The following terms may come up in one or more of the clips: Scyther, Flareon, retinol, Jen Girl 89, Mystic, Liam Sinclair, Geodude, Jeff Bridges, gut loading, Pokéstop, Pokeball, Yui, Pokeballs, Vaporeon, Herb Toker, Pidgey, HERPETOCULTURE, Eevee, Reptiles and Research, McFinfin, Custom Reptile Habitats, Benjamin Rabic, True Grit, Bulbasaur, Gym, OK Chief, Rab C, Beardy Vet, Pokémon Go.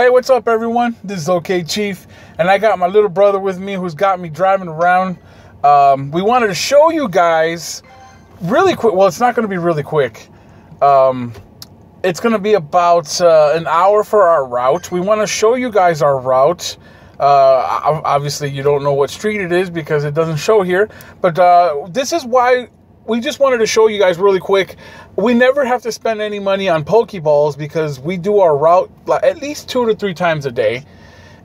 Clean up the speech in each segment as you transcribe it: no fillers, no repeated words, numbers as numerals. Hey, what's up everyone? This is OK Chief, and I got my little brother with me who's got me driving around. We wanted to show you guys really quick. Well, it's not going to be really quick. It's going to be about an hour for our route. We want to show you guys our route. Obviously, you don't know what street it is because it doesn't show here. But this is why we just wanted to show you guys really quick. We never have to spend any money on Pokeballs because we do our route at least 2 to 3 times a day.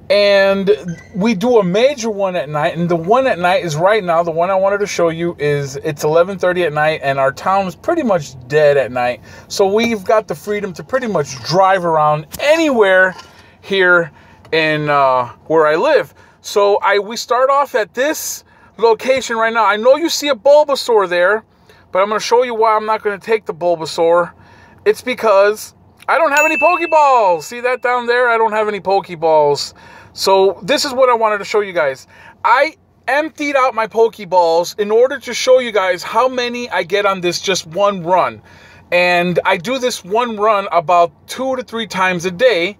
And we do a major one at night. And the one at night is right now. The one I wanted to show you is it's 11:30 at night and our town is pretty much dead at night. So we've got the freedom to pretty much drive around anywhere here in where I live. So we start off at this location right now. I know you see a Bulbasaur there, but I'm going to show you why I'm not going to take the Bulbasaur. It's because I don't have any Pokeballs. See that down there? I don't have any Pokeballs. So this is what I wanted to show you guys. I emptied out my Pokeballs in order to show you guys how many I get on this just one run. And I do this one run about 2 to 3 times a day.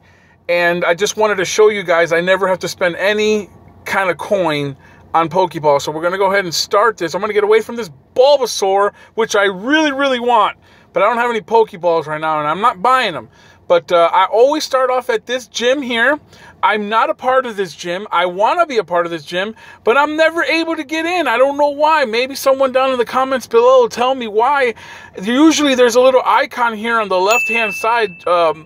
And I just wanted to show you guys I never have to spend any kind of coin on Pokeball. So we're going to go ahead and start this. I'm going to get away from this Bulbasaur, which I really, really want. But I don't have any Pokeballs right now, and I'm not buying them. But I always start off at this gym here. I'm not a part of this gym. I want to be a part of this gym, but I'm never able to get in. I don't know why. Maybe someone down in the comments below will tell me why. Usually there's a little icon here on the left-hand side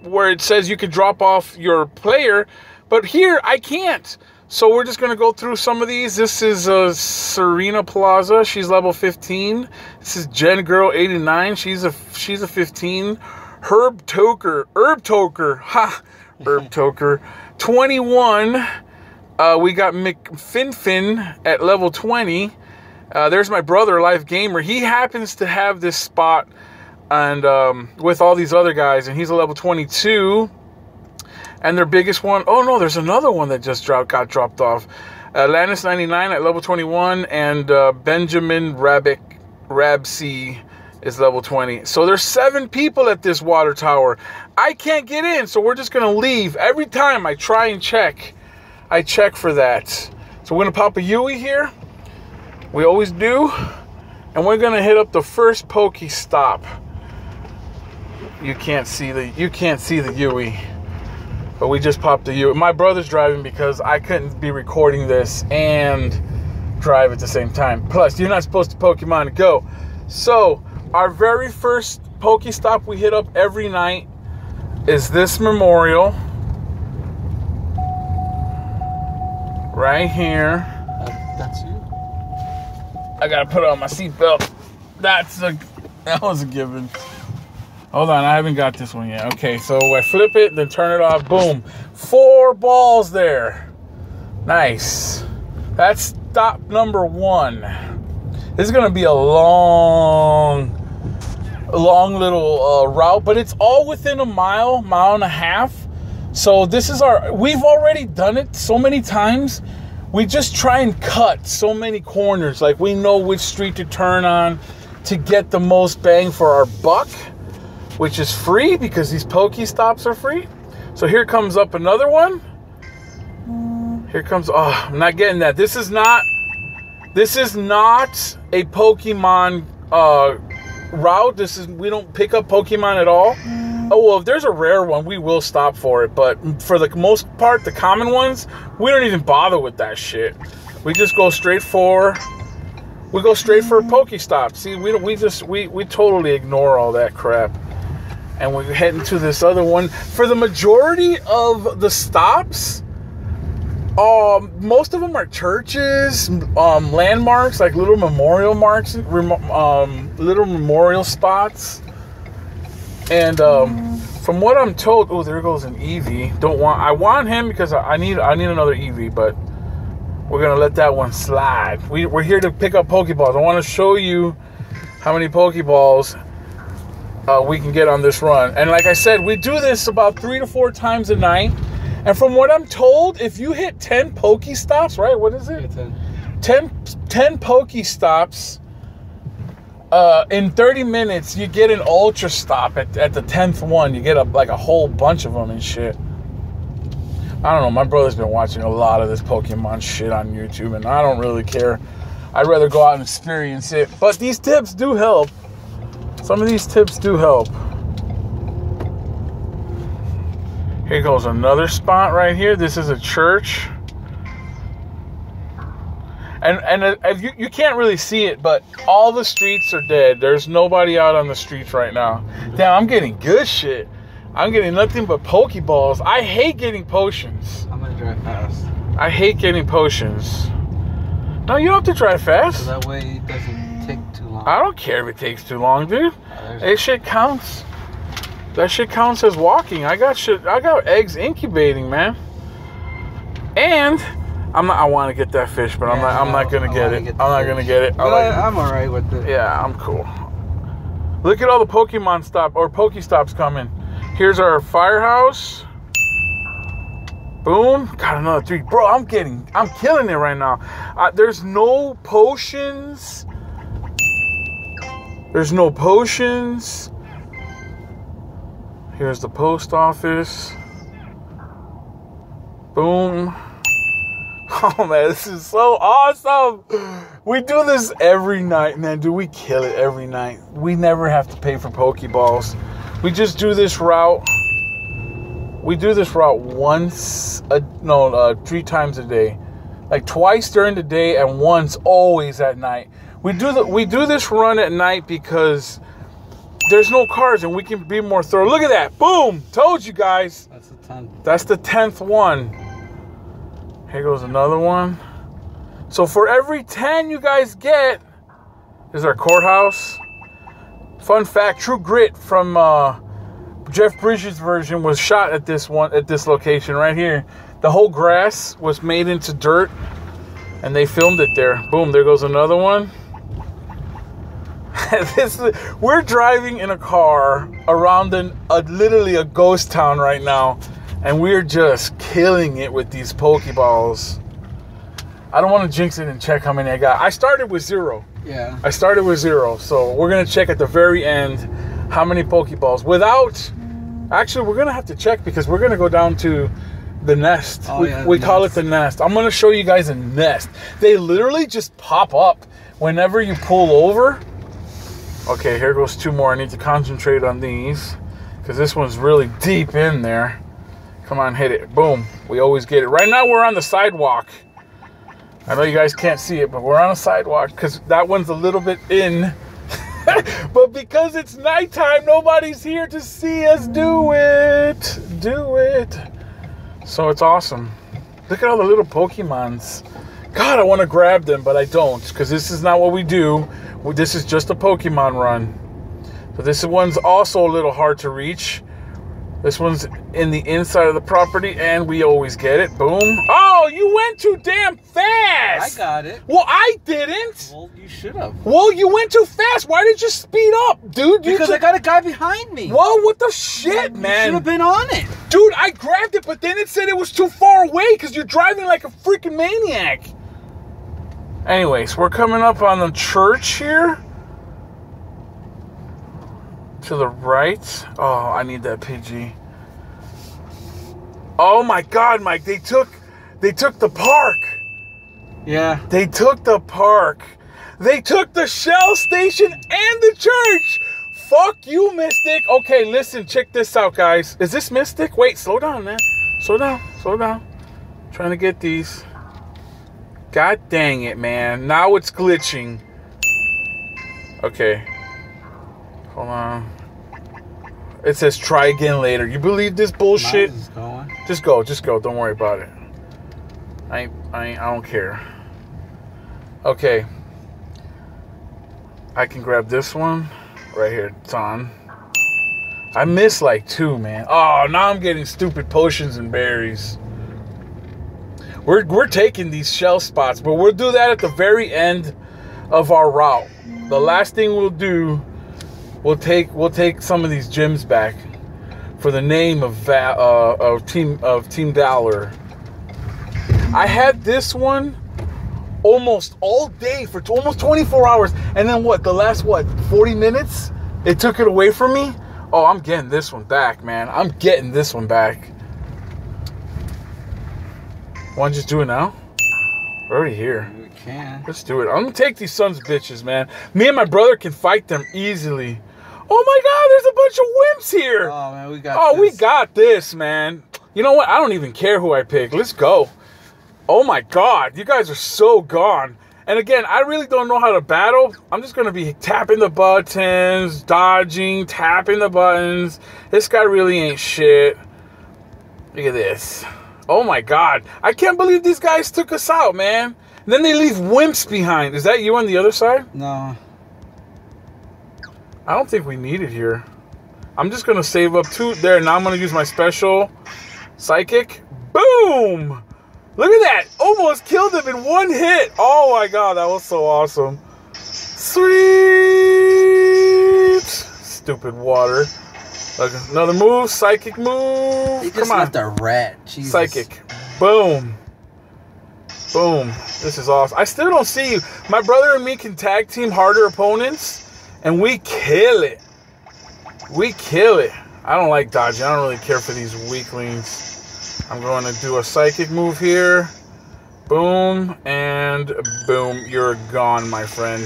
where it says you can drop off your player. But here, I can't. So we're just going to go through some of these. This is Serena Plaza. She's level 15. This is Jen Girl 89. She's a 15. Herb Toker. 21. We got McFinfin at level 20. There's my brother, Life Gamer. He happens to have this spot and with all these other guys, and he's a level 22. And their biggest one, oh no, there's another one that just got dropped off. Atlantis 99 at level 21, and Benjamin Rabic, Rab C, is level 20. So there's 7 people at this water tower. I can't get in, so we're just going to leave. Every time I try and check, I check for that. So we're going to pop a Yui here. We always do. And we're going to hit up the first Pokéstop. You can't see the Yui. But we just popped the U. My brother's driving because I couldn't be recording this and drive at the same time. Plus, you're not supposed to Pokemon Go. So, our very first Pokestop we hit up every night is this memorial. Right here. That's you? I gotta put on my seatbelt. That was a given. Hold on, I haven't got this one yet. Okay, so I flip it, then turn it off. Boom. 4 balls there. Nice. That's stop number 1. This is going to be a long little route, but it's all within a mile, mile and a half. So this is our... We've already done it so many times. We just try and cut so many corners. Like, we know which street to turn on to get the most bang for our buck, which is free because these Pokestops are free. So here comes up another one. Here comes, oh, I'm not getting that. This is not a Pokemon route. We don't pick up Pokemon at all. Oh, well, if there's a rare one, we will stop for it. But for the most part, the common ones, we don't even bother with that shit. We just go straight for... We go straight for a Pokestop. See, we totally ignore all that crap. And we're heading to this other one. For the majority of the stops, most of them are churches, landmarks, like little memorial marks, little memorial spots. And from what I'm told, oh, there goes an Eevee. I want him because I need another Eevee, but we're gonna let that one slide. We're here to pick up Pokeballs. I want to show you how many Pokeballs we can get on this run. And like I said, we do this about 3 to 4 times a night. And from what I'm told, if you hit 10 Pokestops, right? What is it? Yeah, 10 Pokestops in 30 minutes, you get an Ultra Stop at the 10th one. You get like a whole bunch of them and shit. I don't know, my brother's been watching a lot of this Pokemon shit on YouTube, and I don't really care. I'd rather go out and experience it. But these tips do help. Some of these tips do help. Here goes another spot right here. This is a church. And you can't really see it, but all the streets are dead. There's nobody out on the streets right now. Damn, I'm getting good shit. I'm getting nothing but Pokeballs. I hate getting potions. I'm gonna drive fast. I hate getting potions. No, you don't have to drive fast. So that way it doesn't take too long. I don't care if it takes too long, dude. That shit counts. That shit counts as walking. I got shit. I got eggs incubating, man. And I want to get that fish, but yeah, I'm not gonna get it. I'm alright with it. Yeah, I'm cool. Look at all the Pokemon stop or Pokestops coming. Here's our firehouse. Boom. Got another three, bro. I'm killing it right now. There's no potions. There's no potions. Here's the post office. Boom. Oh, man, this is so awesome. We do this every night, man. Dude, we kill it every night. We never have to pay for Pokeballs. We just do this route. We do this route three times a day. Like twice during the day and once always at night. We do this run at night because there's no cars and we can be more thorough. Look at that. Boom. Told you guys. That's the 10th. That's the 10th one. Here goes another one. So for every 10 you guys get, is our courthouse. Fun fact, True Grit from Jeff Bridges' version was shot at this location right here. The whole grass was made into dirt and they filmed it there. Boom, there goes another one. We're driving in a car around literally a ghost town right now. And we're just killing it with these Pokeballs. I don't want to jinx it and check how many I got. I started with zero. Yeah. I started with zero. So we're going to check at the very end how many Pokeballs. Actually, we're going to have to check because we're going to go down to the nest. Oh, we call it the nest. I'm going to show you guys a nest. They literally just pop up whenever you pull over. Okay, here goes two more. I need to concentrate on these because this one's really deep in there. Come on, hit it. Boom. We always get it. Right now, we're on the sidewalk. I know you guys can't see it, but we're on a sidewalk because that one's a little bit in. But because it's nighttime, nobody's here to see us do it. Do it. So it's awesome. Look at all the little Pokemons. God, I want to grab them, but I don't because this is not what we do. This is just a Pokemon run. So this one's also a little hard to reach. This one's in the inside of the property, and we always get it. Boom. Oh, you went too damn fast. I got it. Well, I didn't. Well, you should have. Well, you went too fast. Why did you speed up, dude? Because I got a guy behind me. Whoa, what the shit, man? You should have been on it. Dude, I grabbed it, but then it said it was too far away because you're driving like a freaking maniac. Anyways, we're coming up on the church here. To the right. Oh, I need that Pidgey. Oh my God, Mike! They took the park. Yeah. They took the park. They took the Shell Station and the church. Fuck you, Mystic. Okay, listen. Check this out, guys. Is this Mystic? Wait, slow down, man. Slow down. Slow down. I'm trying to get these. God dang it, man! Now it's glitching. Okay. Hold on. It says try again later. You believe this bullshit? Just go. Don't worry about it. I don't care. Okay. I can grab this one right here. It's on. I missed like two, man. Oh, now I'm getting stupid potions and berries. We're taking these shell spots, but we'll do that at the very end of our route. The last thing we'll do. We'll take some of these gyms back for the name of Team Dollar. I had this one almost all day for almost 24 hours, and then what? The last 40 minutes? It took it away from me. Oh, I'm getting this one back, man. I'm getting this one back. Why don't you just do it now? We're already here. We can. Let's do it. I'm gonna take these sons of bitches, man. Me and my brother can fight them easily. Oh my God, there's a bunch of wimps here. Oh man, we got this. We got this, man. You know what? I don't even care who I pick. Let's go. Oh my God, you guys are so gone. And again, I really don't know how to battle. I'm just gonna be tapping the buttons, dodging, tapping the buttons. This guy really ain't shit. Look at this. Oh my God. I can't believe these guys took us out, man. And then they leave wimps behind. Is that you on the other side? No. I don't think we need it here. I'm just gonna save up two there. Now I'm gonna use my special psychic. Boom! Look at that! Almost killed him in one hit! Oh my God, that was so awesome. Sweet! Stupid water. Another move, psychic move. He just left a rat. Jesus. Psychic. Boom. Boom. This is awesome. I still don't see you. My brother and me can tag team harder opponents, and we kill it. We kill it. I don't like dodging. I don't really care for these weaklings. I'm going to do a psychic move here. Boom, and boom. You're gone, my friend.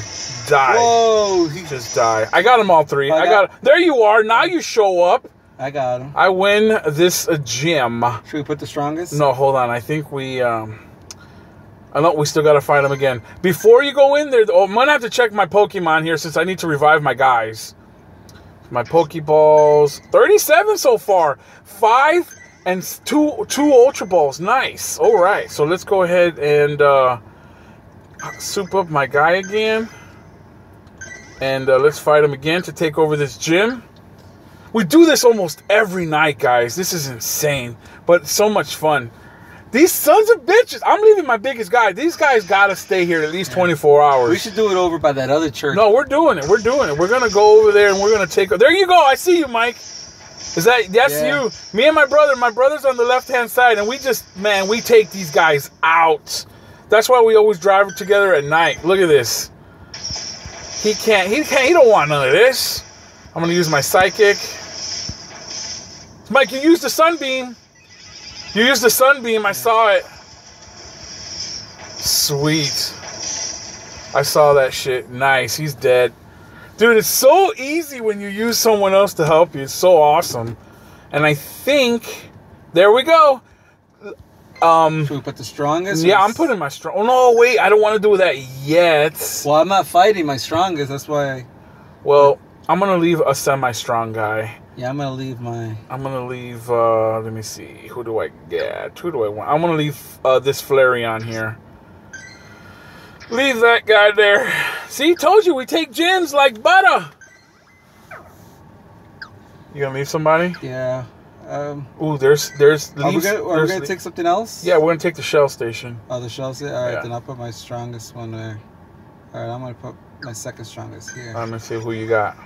Die. Whoa. He just die. I got them all three. I got there you are. Now you show up. I got him. I win this gym. Should we put the strongest? No, hold on. I think we... I know we still got to fight him again. Before you go in there... Oh, I'm going to have to check my Pokemon here since I need to revive my guys. My Pokeballs. 37 so far. 5... And two Ultra Balls. Nice. All right. So let's go ahead and soup up my guy again. And let's fight him again to take over this gym. We do this almost every night, guys. This is insane. But so much fun. These sons of bitches. I'm leaving my biggest guy. These guys got to stay here at least 24 hours. We should do it over by that other church. No, we're doing it. We're doing it. We're going to go over there and we're going to take... There you go. I see you, Mike. Is that, that's you. Me and my brother, my brother's on the left-hand side, and we just, man, we take these guys out. That's why we always drive together at night. Look at this. He don't want none of this. I'm going to use my psychic. Mike, you used the sunbeam. You used the sunbeam. I saw it. Sweet. I saw that shit. Nice. He's dead. Dude, it's so easy when you use someone else to help you. It's so awesome. And I think... There we go. Should we put the strongest? Yeah, I'm putting my strong... Oh, no, wait. I don't want to do that yet. Well, I'm not fighting my strongest. That's why I... Well, I'm going to leave a semi-strong guy. Yeah, I'm going to leave my... I'm going to leave... let me see. Who do I get? Who do I want? I'm going to leave this Flareon here. Leave that guy there. See, told you we take gyms like butter. You gonna leave somebody? Yeah. Ooh, there's leaves. Are we gonna take something else? Yeah, we're gonna take the shell station. Oh, the shell station? Alright, then I'll put my strongest one there. Alright, I'm gonna put my second strongest here. I'm gonna see who you got.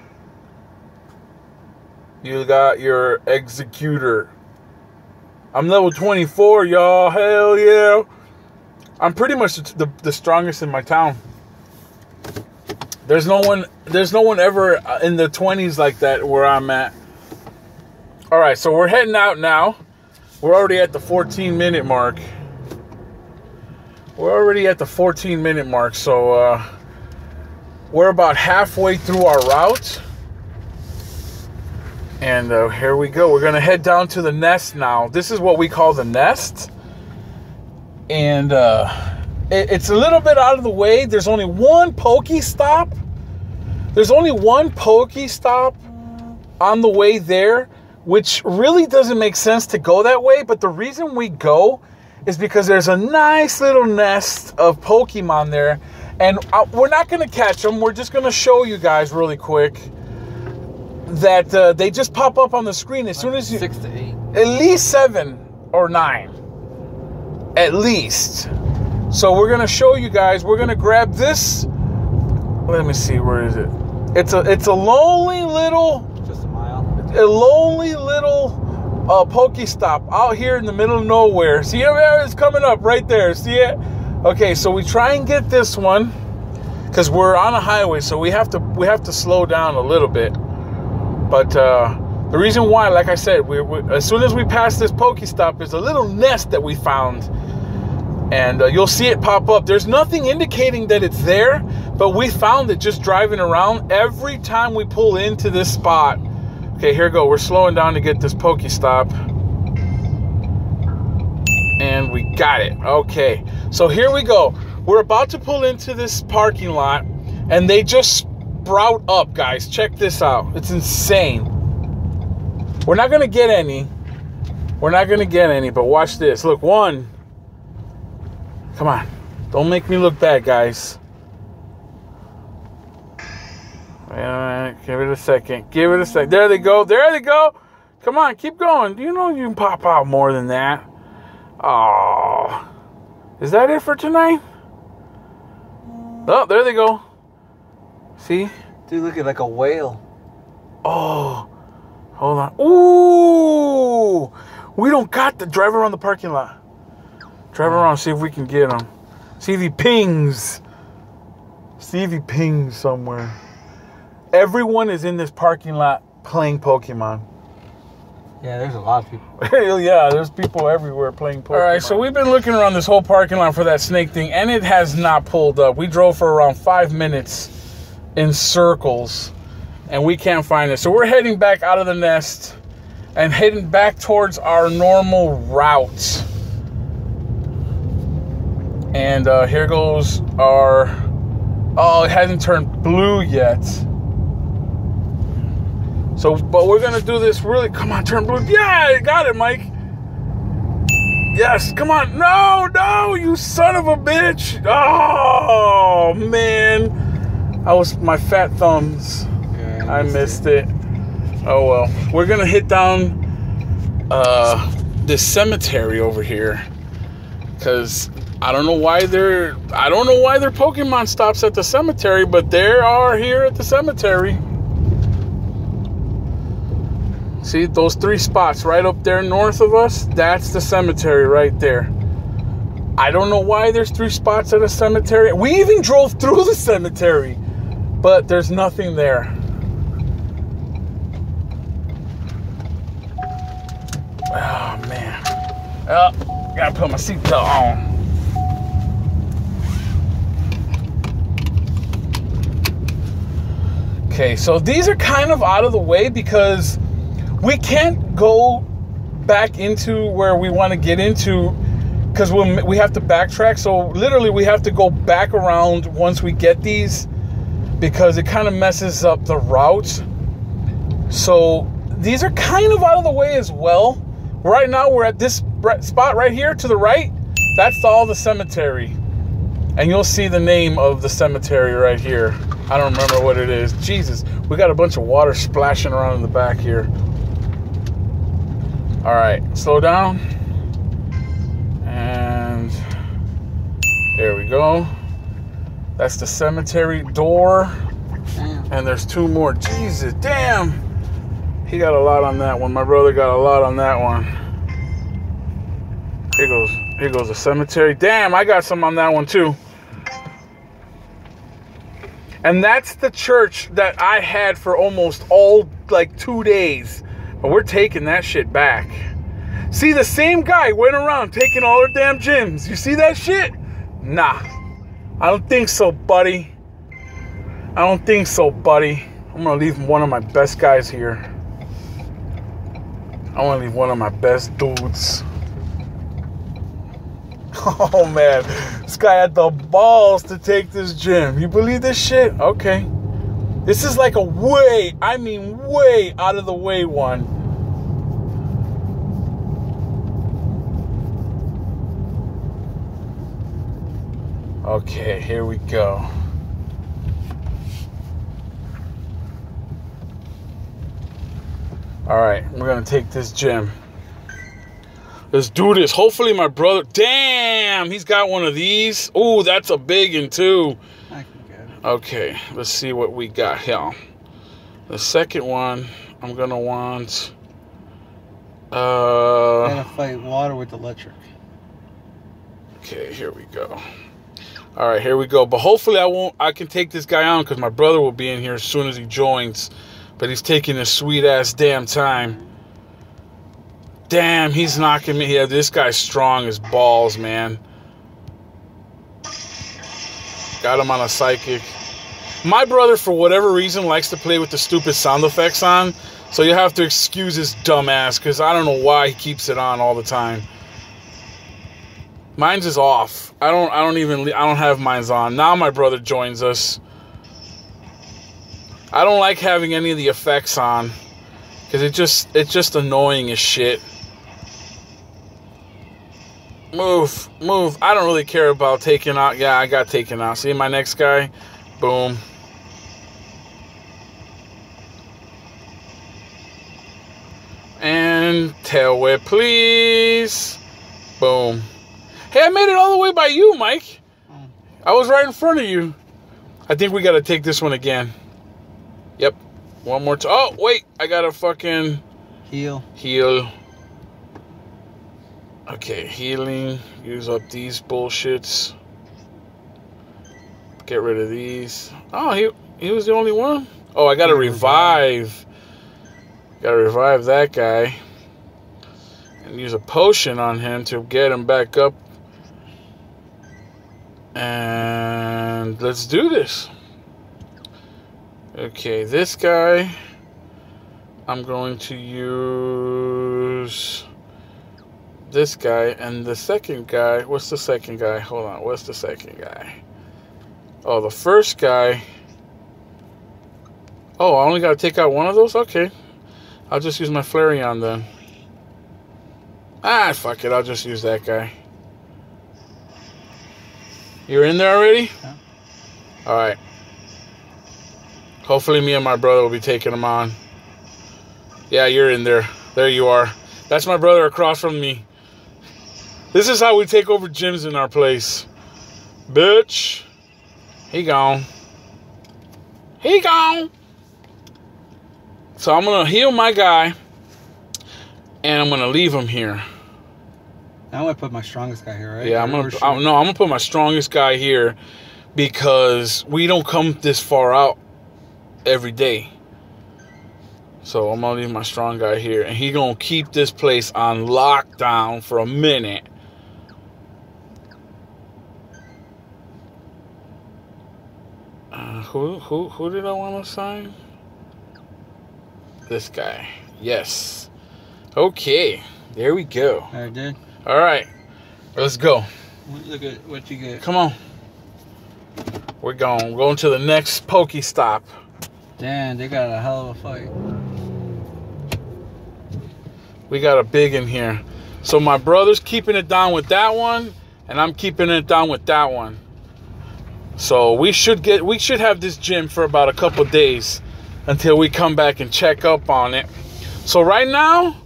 You got your Executor. I'm level 24, y'all. Hell yeah. I'm pretty much the strongest in my town. There's no one ever in the 20s like that where I'm at. All right, so we're heading out now. We're already at the 14-minute mark. We're already at the 14-minute mark, so we're about halfway through our route. And here we go. We're going to head down to the nest now. This is what we call the nest. And it's a little bit out of the way. There's only one Pokestop. There's only one Pokestop on the way there, which really doesn't make sense to go that way. But the reason we go is because there's a nice little nest of Pokemon there. And we're not going to catch them. We're just going to show you guys really quick that they just pop up on the screen as soon as you... 6 to 8. At least 7 or 9. At least. So we're gonna show you guys. We're gonna grab this. Let me see, where is it? It's a lonely little, just a mile. A lonely little Pokestop out here in the middle of nowhere. See, it's coming up right there. See it? Okay, so we try and get this one because we're on a highway, so we have to slow down a little bit. But the reason why, like I said, as soon as we pass this Pokestop, is a little nest that we found. and you'll see it pop up. There's nothing indicating that it's there, but we found it just driving around every time we pull into this spot. Okay, here we go. We're slowing down to get this Pokéstop. And we got it. Okay, so here we go. We're about to pull into this parking lot, and they just sprout up, guys. Check this out. It's insane. We're not going to get any. We're not going to get any, but watch this. Look, one. Come on. Don't make me look bad, guys. All right, give it a second. Give it a second. There they go. There they go. Come on, keep going. You know you can pop out more than that. Oh. Is that it for tonight? Oh, there they go. See? Dude, look at like a whale. Oh. Hold on. Ooh. We don't got the drive around the parking lot. Drive around, see if we can get him. See if he pings. See if he pings somewhere. Everyone is in this parking lot playing Pokemon. Yeah, there's a lot of people. Yeah, there's people everywhere playing Pokemon. All right, so we've been looking around this whole parking lot for that snake thing, and it has not pulled up. We drove for around 5 minutes in circles, and we can't find it. So we're heading back out of the nest and heading back towards our normal route. And here goes our... Oh, it hasn't turned blue yet. So, but we're going to do this really... Come on, turn blue. Yeah, I got it, Mike. Yes, come on. No, no, you son of a bitch. Oh, man. I was... My fat thumbs. Yeah, I missed it. Oh, well. We're going to hit down this cemetery over here. Because I don't know why they're... I don't know why their Pokemon stops at the cemetery, but they are here at the cemetery. See, those three spots right up there north of us, that's the cemetery right there. I don't know why there's three spots at a cemetery. We even drove through the cemetery, but there's nothing there. Oh, man. Oh, gotta put my seatbelt on. Okay, so these are kind of out of the way because... We can't go back into where we want to get into because we have to backtrack. So literally we have to go back around once we get these because it kind of messes up the route. So these are kind of out of the way as well. Right now we're at this spot right here to the right. That's all the cemetery. And you'll see the name of the cemetery right here. I don't remember what it is. Jesus, we got a bunch of water splashing around in the back here. All right, slow down. And there we go. That's the cemetery door. Damn. And there's two more. Jesus, damn. He got a lot on that one. My brother got a lot on that one. Here goes the cemetery. Damn, I got some on that one too. And that's the church that I had for almost all, like, 2 days. But we're taking that shit back. See, the same guy went around taking all our damn gyms. You see that shit? Nah. I don't think so, buddy. I don't think so, buddy. I'm going to leave one of my best guys here. I want to leave one of my best dudes. Oh, man. This guy had the balls to take this gym. You believe this shit? Okay. This is like a way, I mean way out of the way one. Okay, here we go. All right, we're gonna take this gym. Let's do this. Hopefully my brother, damn, he's got one of these. Ooh, that's a big one too. Okay, let's see what we got here. The second one, I'm gonna want. I'm gonna fight water with electric. Okay, here we go. All right, here we go. But hopefully, I can take this guy on because my brother will be in here as soon as he joins. But he's taking his sweet ass damn time. Damn, he's knocking me. Yeah, this guy's strong as balls, man. Got him on a psychic. My brother, for whatever reason, likes to play with the stupid sound effects on. So you'll have to excuse his dumb ass, because I don't know why he keeps it on all the time. Mine's is off. I don't have mine's on. Now my brother joins us. I don't like having any of the effects on, because it's just annoying as shit. Move, move. I don't really care about taking out. Yeah, I got taken out. See my next guy? Boom. And tail whip, please. Boom. Hey, I made it all the way by you, Mike. I was right in front of you. I think we got to take this one again. Yep. One more time. Oh, wait. I got a fucking... Heal. Heal. Okay, healing. Use up these bullshits. Get rid of these. Oh, he was the only one? Oh, I got to revive. Got to revive that guy. And use a potion on him to get him back up. And let's do this. Okay, this guy, I'm going to use this guy, and the second guy, what's the second guy? Hold on, what's the second guy? Oh, the first guy. Oh, I only got to take out one of those? Okay. I'll just use my Flareon then. Ah, fuck it, I'll just use that guy. You're in there already? Yeah. All right. Hopefully me and my brother will be taking them on. Yeah, you're in there. There you are. That's my brother across from me. This is how we take over gyms in our place. Bitch. He gone. He gone. So I'm going to heal my guy. And I'm going to leave him here. Now I'm going to put my strongest guy here, right? Yeah, I'm going to put my strongest guy here. Because we don't come this far out every day. So I'm gonna leave my strong guy here, and he gonna keep this place on lockdown for a minute. Who did I want to sign? This guy. Yes. Okay. There we go. All right, dude. All right. Let's go. Look at what you get. Come on. We're going. We're going to the next Pokéstop. Damn, they got a hell of a fight. We got a big in here. So my brother's keeping it down with that one, and I'm keeping it down with that one. So we should have this gym for about a couple days until we come back and check up on it. So right now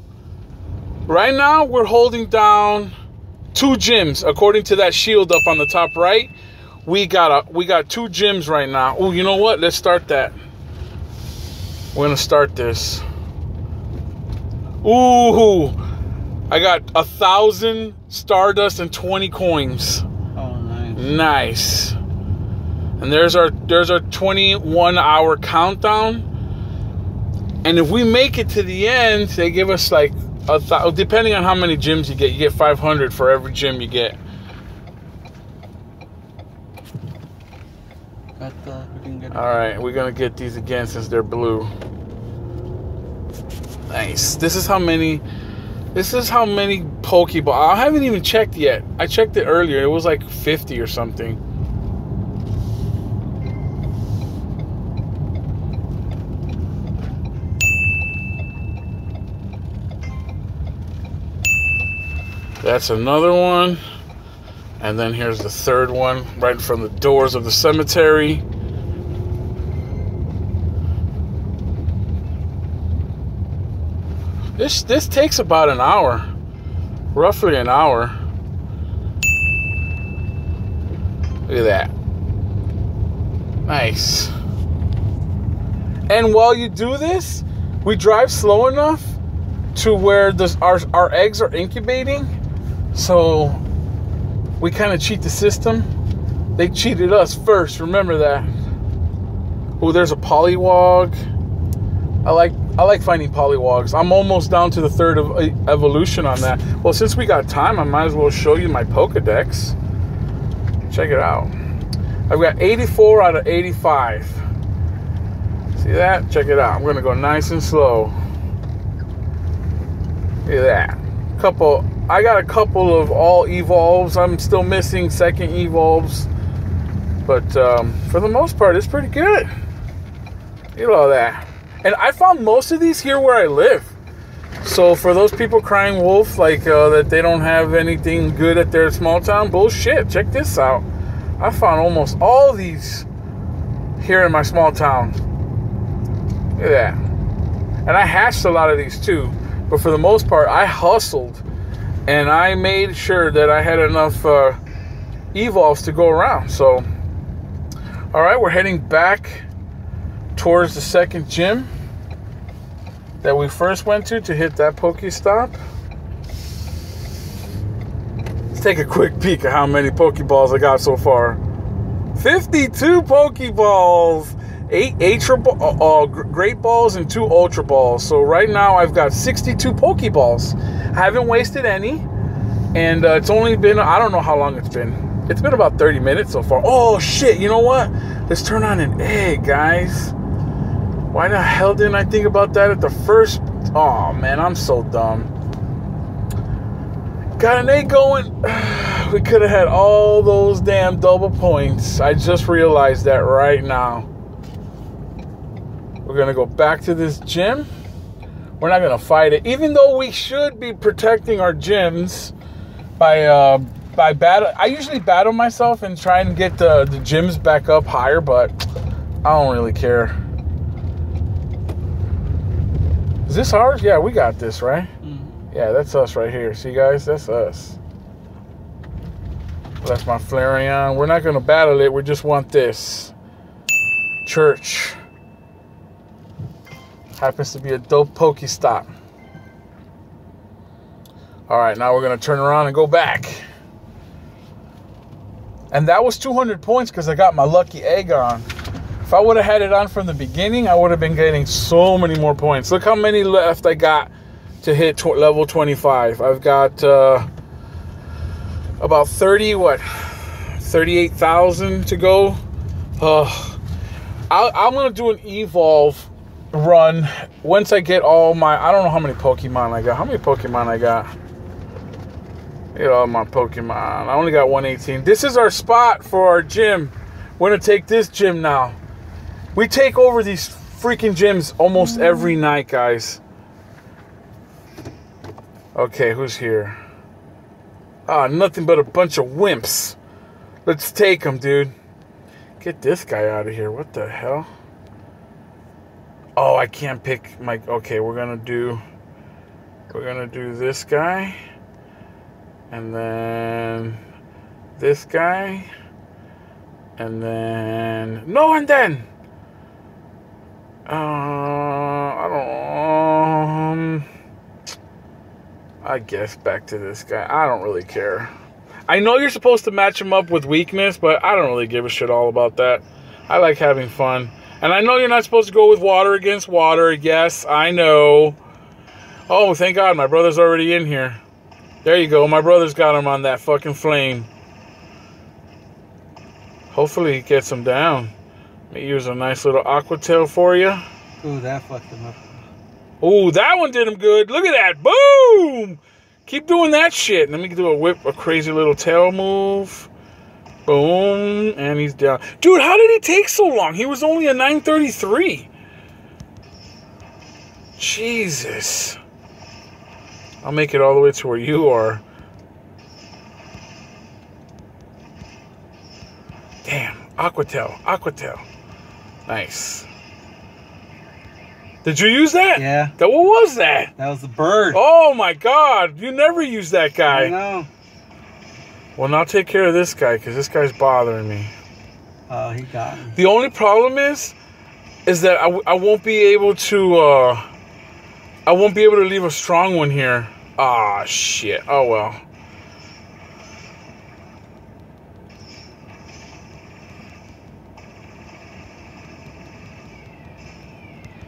we're holding down two gyms according to that shield up on the top right. We got two gyms right now. Oh, you know what? Let's start that. We're gonna start this. Ooh, I got 1,000 Stardust and 20 coins. Oh, nice. Nice. And there's our 21-hour countdown. And if we make it to the end, they give us like depending on how many gyms you get. You get 500 for every gym you get. Alright, we're gonna get these again since they're blue. Nice. This is how many Pokeballs. I haven't even checked yet. I checked it earlier. It was like 50 or something. That's another one. And then here's the third one right from the doors of the cemetery. This takes about an hour, roughly an hour. Look at that. Nice. And while you do this, we drive slow enough to where our eggs are incubating. So we kind of cheat the system. They cheated us first, remember that. Oh, there's a Polywog. I like finding Polywogs. I'm almost down to the third of evolution on that. Well, since we got time, I might as well show you my Pokedex. Check it out. I've got 84 out of 85. See that? Check it out. I'm going to go nice and slow. Look at that. I got a couple of all evolves. I'm still missing second evolves. But for the most part, it's pretty good. You know that. And I found most of these here where I live. So for those people crying wolf, like that they don't have anything good at their small town, bullshit. Check this out. I found almost all these here in my small town. Look at that. And I hashed a lot of these too. But for the most part, I hustled. And I made sure that I had enough evolves to go around. So, all right, we're heading back towards the second gym that we first went to hit that Pokéstop. Let's take a quick peek at how many Pokeballs I got so far. 52 Pokeballs, 8 Great Balls and 2 Ultra Balls. So right now I've got 62 Pokeballs. I haven't wasted any, and it's only been, I don't know how long it's been. It's been about 30 minutes so far. Oh shit, you know what? Let's turn on an egg, guys. Why the hell didn't I think about that at the first? Oh man, I'm so dumb. Got an egg going. We could have had all those damn double points. I just realized that right now. We're gonna go back to this gym. We're not gonna fight it, even though we should be protecting our gyms by battle. I usually battle myself and try and get the gyms back up higher, but I don't really care. Is this ours? Yeah, we got this, right? Mm-hmm. Yeah, that's us right here. See, guys? That's us. That's my Flareon. We're not going to battle it. We just want this. Church. Happens to be a dope Pokéstop. All right, now we're going to turn around and go back. And that was 200 points because I got my lucky egg on. If I would have had it on from the beginning, I would have been getting so many more points. Look how many left I got to hit level 25. I've got about 38,000 to go. I'm going to do an evolve run once I get all my... I don't know how many Pokemon I got. How many Pokemon I got? Get all my Pokemon. I only got 118. This is our spot for our gym. We're going to take this gym now. We take over these freaking gyms almost every night, guys. Okay, who's here? Ah, nothing but a bunch of wimps. Let's take them, dude. Get this guy out of here. What the hell? Oh, I can't pick my... Okay, we're going to do this guy. And then this guy. And then... No, and then! I guess back to this guy. I don't really care. I know you're supposed to match him up with weakness, but I don't really give a shit all about that. I like having fun. And I know you're not supposed to go with water against water. Yes, I know. Oh, thank God, my brother's already in here. There you go. My brother's got him on that fucking flame. Hopefully he gets him down. Let me use a nice little aqua tail for you. Ooh, that fucked him up. Ooh, that one did him good. Look at that. Boom! Keep doing that shit. Let me do a crazy little tail move. Boom. And he's down. Dude, how did he take so long? He was only a 933. Jesus. I'll make it all the way to where you are. Damn. Aquatel. Aquatel. Nice. Did you use that? Yeah. What was that? That was the bird. Oh, my God. You never use that guy. I know. Well, now take care of this guy because this guy's bothering me. Oh, he got me. The only problem is that I won't be able to... I won't be able to leave a strong one here. Ah, shit. Oh, well.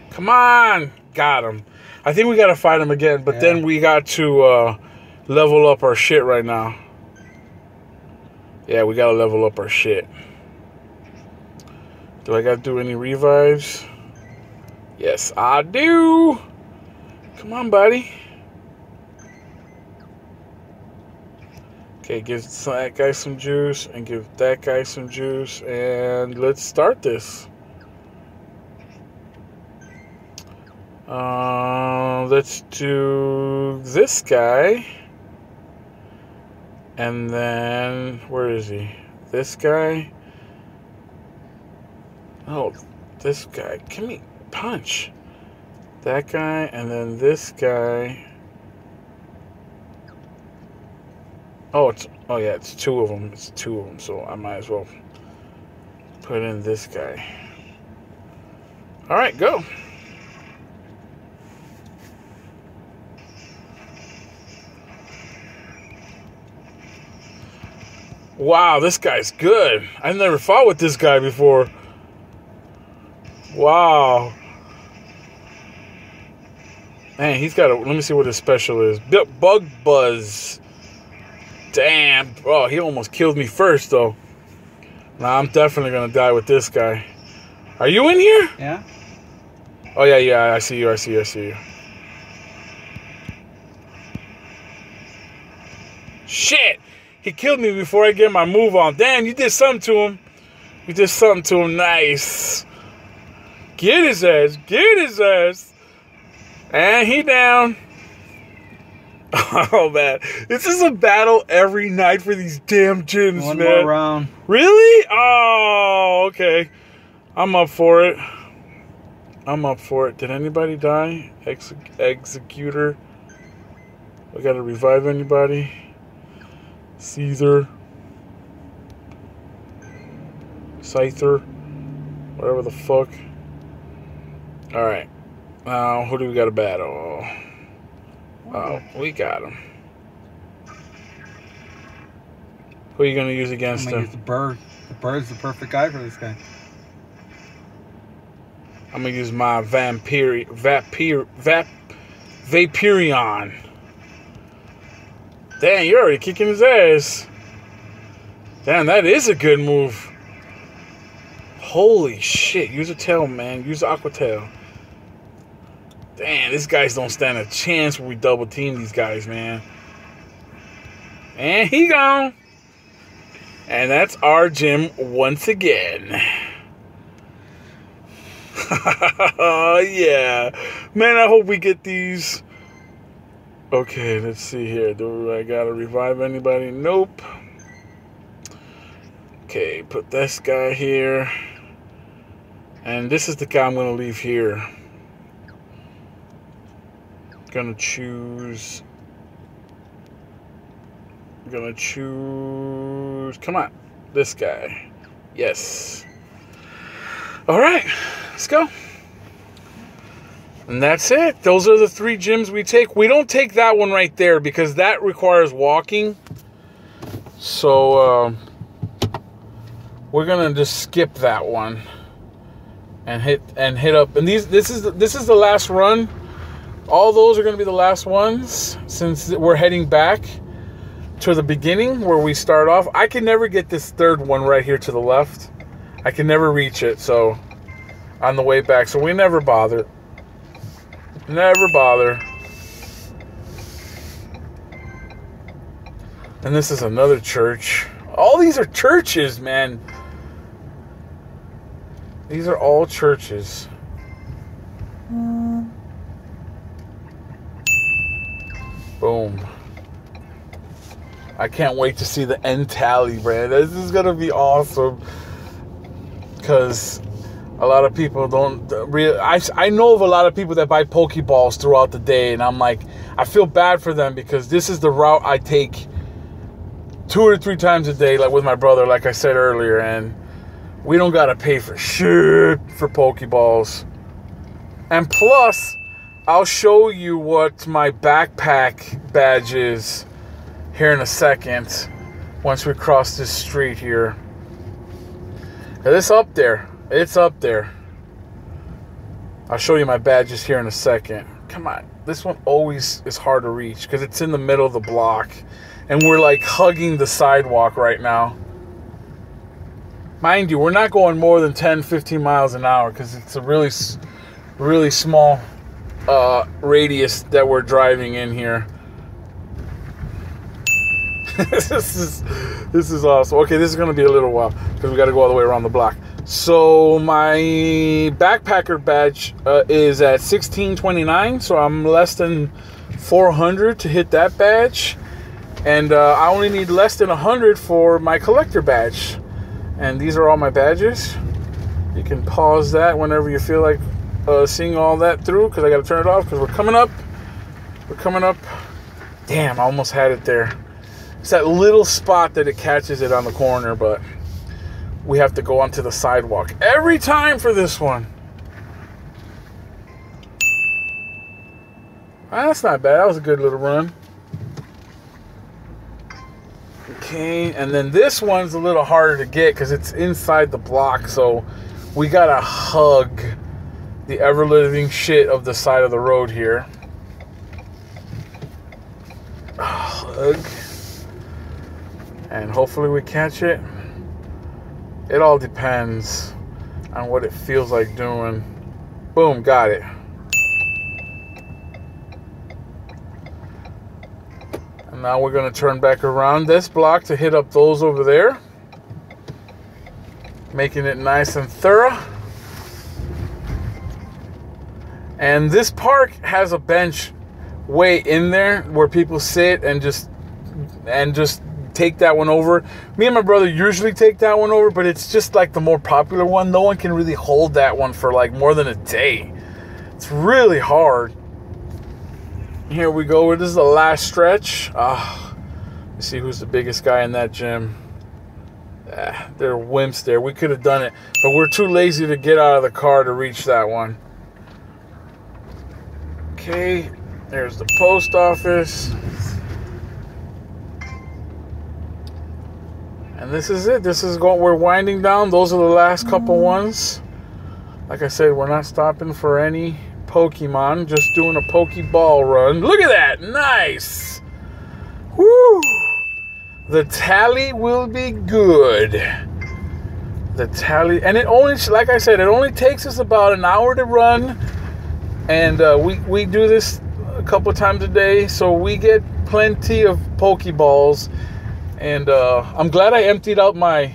Come on. Got him. I think we got to fight him again, but yeah. Then we got to level up our shit right now. Yeah, we got to level up our shit. Do I gotta do any revives? Yes, I do. Come on, buddy. Okay, give that guy some juice and give that guy some juice, and let's start this. Let's do this guy, and then where is he? This guy. Oh, this guy. Give me punch. That guy, and then this guy. Oh, it's two of them. It's two of them, so I might as well put in this guy. All right, go. Wow, this guy's good. I've never fought with this guy before. Wow. Man, he's got a... Let me see what his special is. Bug Buzz. Damn, bro, he almost killed me first, though. Nah, I'm definitely gonna die with this guy. Are you in here? Yeah. Oh, yeah, I see you. Shit! He killed me before I get my move on. Damn, you did something to him. Nice. Get his ass. And he down. Oh, man. This is a battle every night for these damn gyms, man. One more round. Really? Oh, okay. I'm up for it. Did anybody die? Executor. I got to revive anybody. Scyther. Whatever the fuck. All right. Now, who do we got to battle? Oh, we got him. Who are you going to use against him? I'm going to use the bird. The bird's the perfect guy for this guy. I'm going to use my Vaporeon. Damn, you're already kicking his ass. Damn, that is a good move. Holy shit. Use a tail, man. Use Aqua Tail. Damn, these guys don't stand a chance when we double team these guys, man. And he gone. And that's our gym once again. Yeah. Man, I hope we get these. Okay, let's see here. Do I gotta revive anybody? Nope. Okay, put this guy here. And this is the guy I'm gonna leave here. Gonna choose, come on, this guy. Yes. All right, let's go. And that's it. Those are the three gyms we take. We don't take that one right there because that requires walking. So we're gonna just skip that one and hit up. And this is the last run. All those are going to be the last ones since we're heading back to the beginning where we start off. I can never get this third one right here to the left. I can never reach it, so on the way back. So we never bother. Never bother. And this is another church. All these are churches, man. These are all churches. Boom. I can't wait to see the end tally, man. This is going to be awesome. Because a lot of people don't... I know of a lot of people that buy Pokeballs throughout the day. And I'm like, I feel bad for them because this is the route I take 2 or 3 times a day, like with my brother, like I said earlier. And we don't got to pay for shit for Pokeballs. And plus... I'll show you what my backpack badge is here in a second once we cross this street here. It's up there. I'll show you my badges here in a second. Come on. This one always is hard to reach because it's in the middle of the block. And we're like hugging the sidewalk right now. Mind you, we're not going more than 10-15 miles an hour because it's a really small radius that we're driving in here. This is awesome. Okay, this is going to be a little while because we got to go all the way around the block. So my backpacker badge is at 1629, so I'm less than 400 to hit that badge, and I only need less than 100 for my collector badge. And these are all my badges. You can pause that whenever you feel like seeing all that through, because I got to turn it off because we're coming up. Damn, I almost had it there. It's that little spot that it catches it on the corner, but we have to go onto the sidewalk every time for this one. Ah, that's not bad. That was a good little run. Okay, and then this one's a little harder to get because it's inside the block, so we gotta hug the ever-living shit of the side of the road here. Hug. And hopefully we catch it. It all depends on what it feels like doing. Boom, got it. And now we're going to turn back around this block to hit up those over there. Making it nice and thorough. And this park has a bench way in there where people sit and just take that one over. Me and my brother usually take that one over, but it's just like the more popular one. No one can really hold that one for like more than a day. It's really hard. Here we go. This is the last stretch. Let's see who's the biggest guy in that gym. They're wimps there. We could have done it, but we're too lazy to get out of the car to reach that one. Okay, there's the post office. And this is it. This is going. We're winding down. Those are the last couple ones. Like I said, we're not stopping for any Pokemon. Just doing a Pokeball run. Look at that. Nice. Woo. The tally will be good. The tally. And it only, like I said, it only takes us about an hour to run. And we do this a couple times a day. So we get plenty of Pokeballs. And I'm glad I emptied out my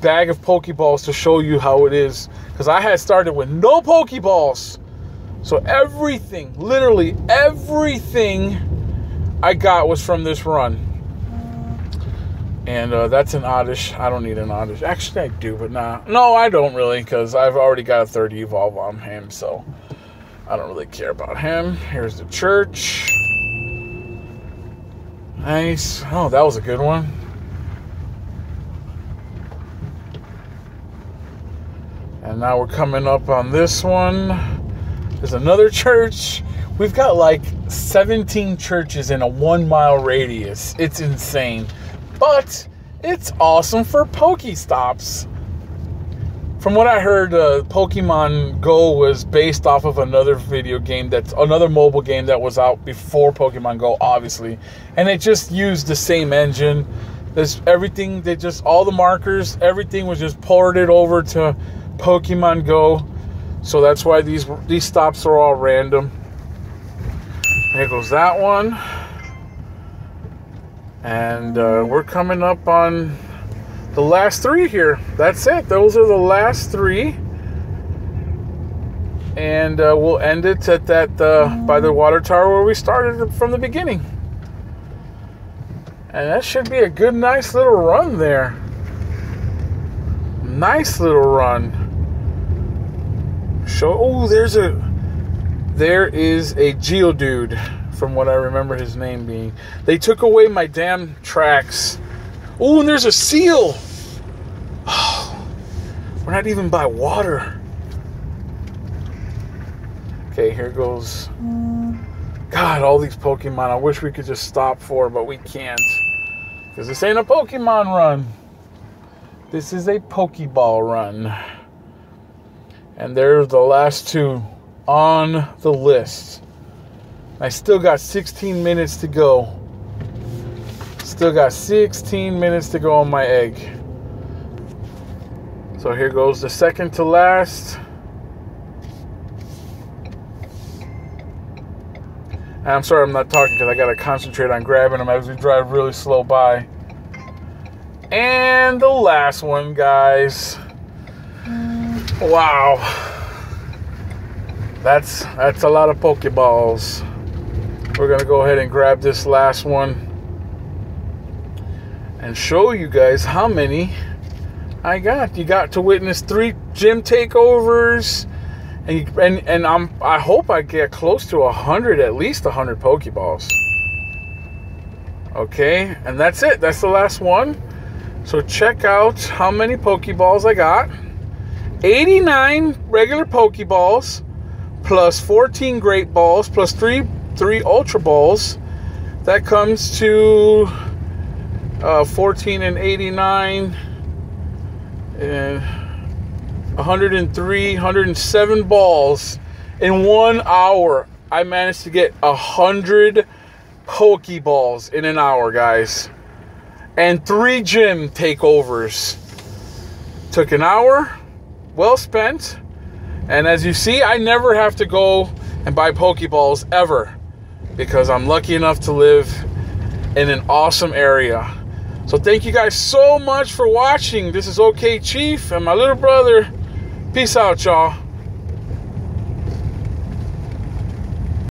bag of Pokeballs to show you how it is. Because I had started with no Pokeballs. So everything, literally everything I got was from this run. And that's an Oddish. I don't need an Oddish. Actually, I do, but nah. No, I don't really, because I've already got a third Evolve on him. So I don't really care about him. Here's the church. Nice. Oh, that was a good one. And now we're coming up on this one. There's another church. We've got like 17 churches in a 1 mile radius. It's insane. But it's awesome for Pokestops. From what I heard, Pokemon Go was based off of another video game, that's another mobile game that was out before Pokemon Go, obviously. And it just used the same engine. There's everything, they just, all the markers, everything was just ported over to Pokemon Go. So that's why these stops are all random. There goes that one. And we're coming up on the last three here. That's it. Those are the last three. And we'll end it at that by the water tower where we started from the beginning. And that should be a good, nice little run there. Nice little run. So, oh, there is a Geodude, from what I remember his name being. They took away my damn tracks. Oh, and there's a seal. Oh, we're not even by water. Okay, here goes. God, all these Pokemon. I wish we could just stop for, but we can't. Because this ain't a Pokemon run. This is a Pokeball run. And there's the last two on the list. I still got 16 minutes to go. Still got 16 minutes to go on my egg. So here goes the second to last. And I'm sorry I'm not talking because I got to concentrate on grabbing them as we drive really slow by. And the last one, guys. Wow. That's a lot of Pokeballs. We're going to go ahead and grab this last one and show you guys how many I got. You got to witness 3 gym takeovers, and I hope I get close to 100, at least 100 Pokeballs. Okay, and that's it. That's the last one. So check out how many Pokeballs I got. 89 regular Pokeballs, plus 14 Great Balls, plus three Ultra Balls. That comes to 14 and 89. And 103, 107 balls in 1 hour. I managed to get 100 Pokeballs in an hour, guys. And 3 gym takeovers. Took an hour, well spent. And as you see, I never have to go and buy Pokeballs ever, because I'm lucky enough to live in an awesome area. So thank you guys so much for watching. This is OK Chief and my little brother. Peace out, y'all.